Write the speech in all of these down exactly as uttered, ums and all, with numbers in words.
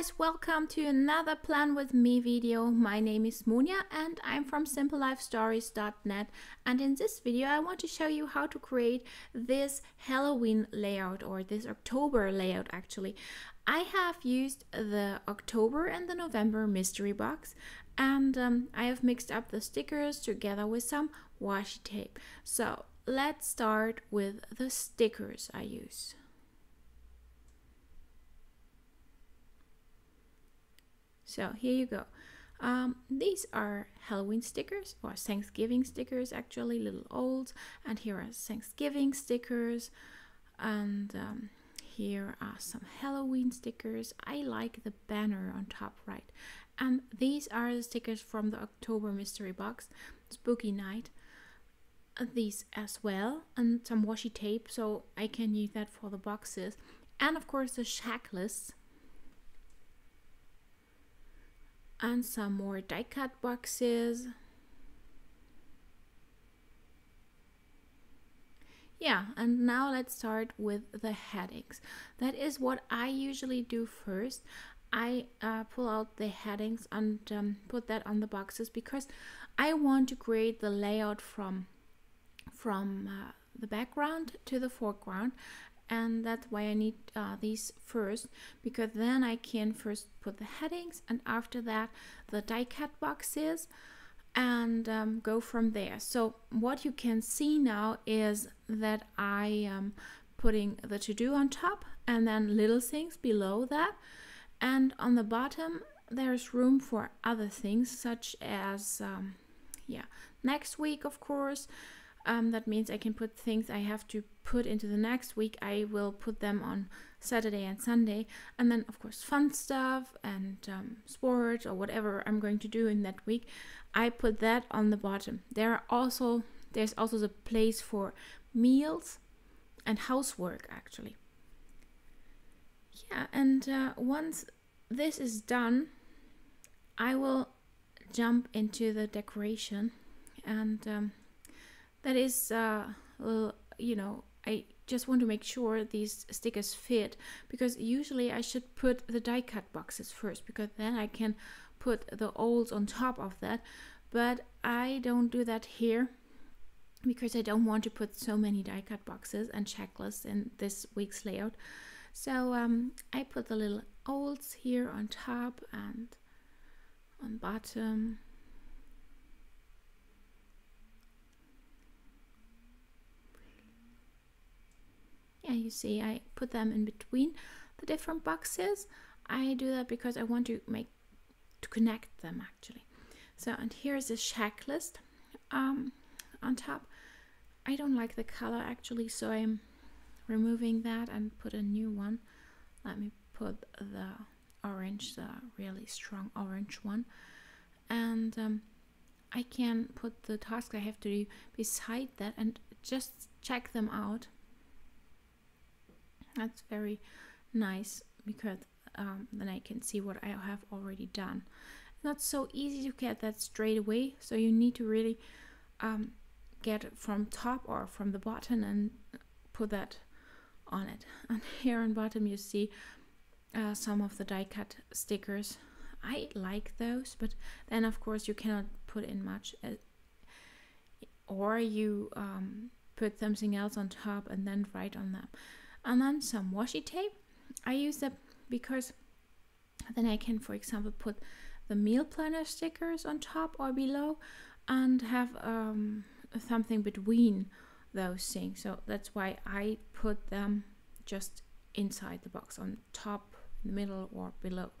guys, welcome to another Plan With Me video. My name is Munia and I'm from Simple Life Stories dot net, and in this video I want to show you how to create this Halloween layout, or this October layout actually. I have used the October and the November mystery box, and um, I have mixed up the stickers together with some washi tape. So let's start with the stickers I use. So here you go. Um, these are Halloween stickers, or Thanksgiving stickers actually, little olds. And here are Thanksgiving stickers. And um, here are some Halloween stickers. I like the banner on top right. And these are the stickers from the October mystery box, Spooky Night. These as well, and some washi tape, so I can use that for the boxes. And of course the checklists. And some more die cut boxes. Yeah, and now let's start with the headings. That is what I usually do first. I uh, pull out the headings and um, put that on the boxes, because I want to create the layout from from uh, the background to the foreground. And that's why I need uh, these first, because then I can first put the headings and after that the die cut boxes, and um, go from there. So what you can see now is that I am putting the to-do on top and then little things below that, and on the bottom there's room for other things, such as um, yeah, next week of course. Um, that means I can put things I have to put into the next week. I will put them on Saturday and Sunday. And then of course fun stuff and um, sports or whatever I'm going to do in that week, I put that on the bottom. There are also there's also the place for meals and housework actually. Yeah, and uh, once this is done, I will jump into the decoration, and um, that is, uh, you know, I just want to make sure these stickers fit, because usually I should put the die cut boxes first, because then I can put the olds on top of that. But I don't do that here, because I don't want to put so many die cut boxes and checklists in this week's layout. So um, I put the little olds here on top and on bottom. Yeah, you see I put them in between the different boxes. I do that because I want to make to connect them actually. So, and here's the checklist um, on top. I don't like the color actually, so I'm removing that and put a new one. Let me put the orange, the really strong orange one. And um, I can put the tasks I have to do beside that and just check them out. That's very nice, because um, then I can see what I have already done. Not so easy to get that straight away, so you need to really um, get from top or from the bottom and put that on it. And here on bottom you see uh, some of the die cut stickers. I like those, but then of course you cannot put in much, uh, or you um, put something else on top and then write on them. And then some washi tape. I use that because then I can, for example, put the meal planner stickers on top or below and have um, something between those things. So that's why I put them just inside the box, on top, in the middle, or below.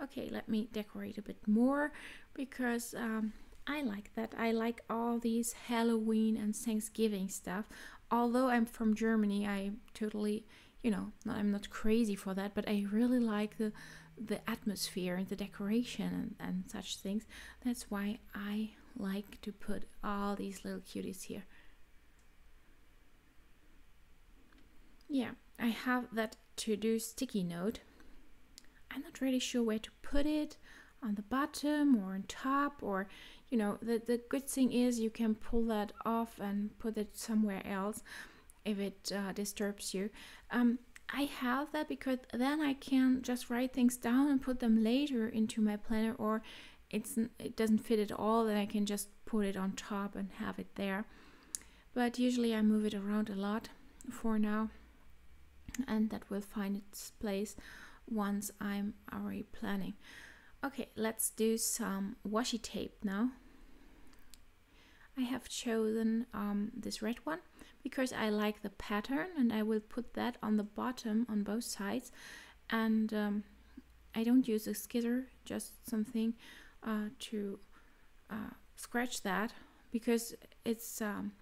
Okay, let me decorate a bit more, because um, I like that. I like all these Halloween and Thanksgiving stuff. Although I'm from Germany, I totally, you know, I'm not crazy for that, but I really like the the atmosphere and the decoration and, and such things. That's why I like to put all these little cuties here. Yeah, I have that to-do sticky note. I'm not really sure where to put it, on the bottom or on top, or you know, the, the good thing is you can pull that off and put it somewhere else if it uh, disturbs you. Um, I have that because then I can just write things down and put them later into my planner, or it's it doesn't fit at all, then I can just put it on top and have it there. But usually I move it around a lot for now, and that will find its place once I'm already planning. Okay, let's do some washi tape now. I have chosen um, this red one because I like the pattern, and I will put that on the bottom on both sides. And um, I don't use a skizzer, just something uh, to uh, scratch that, because it's um,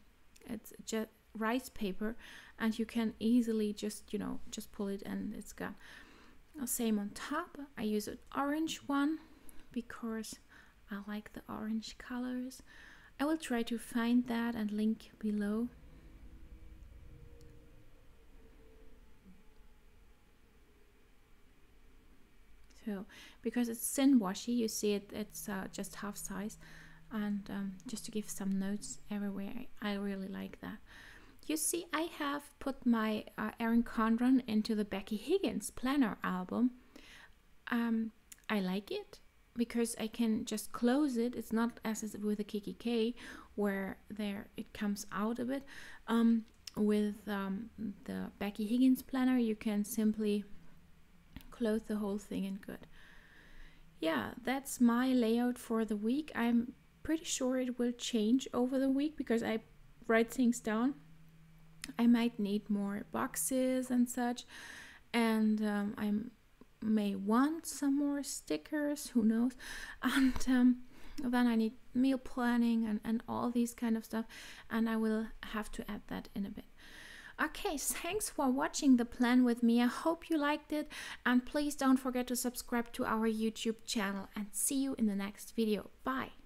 it's just rice paper, and you can easily just you know just pull it and it's gone. Same on top. I use an orange one because I like the orange colors. I will try to find that and link below. So, because it's thin washi, you see it, it's uh, just half size, and um, just to give some notes everywhere, I, I really like that. You see, I have put my uh, Erin Condren into the Becky Higgins Planner album. Um, I like it because I can just close it. It's not as is with the Kiki K, where there it comes out a bit. Um, with um, the Becky Higgins Planner, you can simply close the whole thing and good. Yeah, that's my layout for the week. I'm pretty sure it will change over the week because I write things down. I might need more boxes and such, and um, I may want some more stickers, who knows, and um, then I need meal planning and, and all these kind of stuff, and I will have to add that in a bit. Okay, thanks for watching The Plan With Me. I hope you liked it, and please don't forget to subscribe to our YouTube channel, and see you in the next video. Bye!